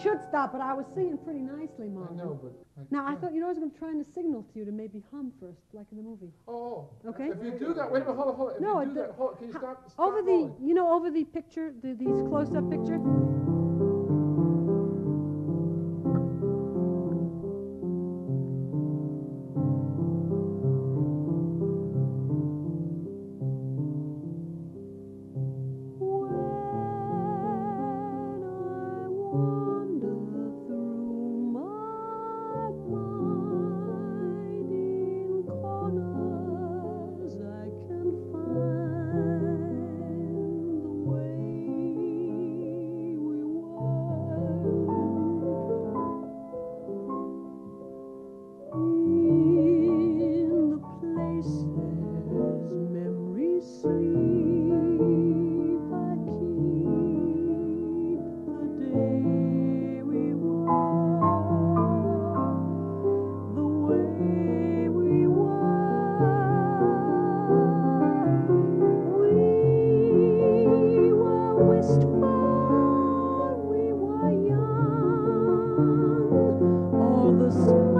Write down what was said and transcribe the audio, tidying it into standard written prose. should stop, but I was singing pretty nicely, Mom. I know, but... I thought, you know, I was trying to signal to you to maybe hum first, like in the movie. Oh. Okay? If you do that, wait a minute, hold on. No, if you do that, can you stop over the, you know, over the picture, these close-up picture? All the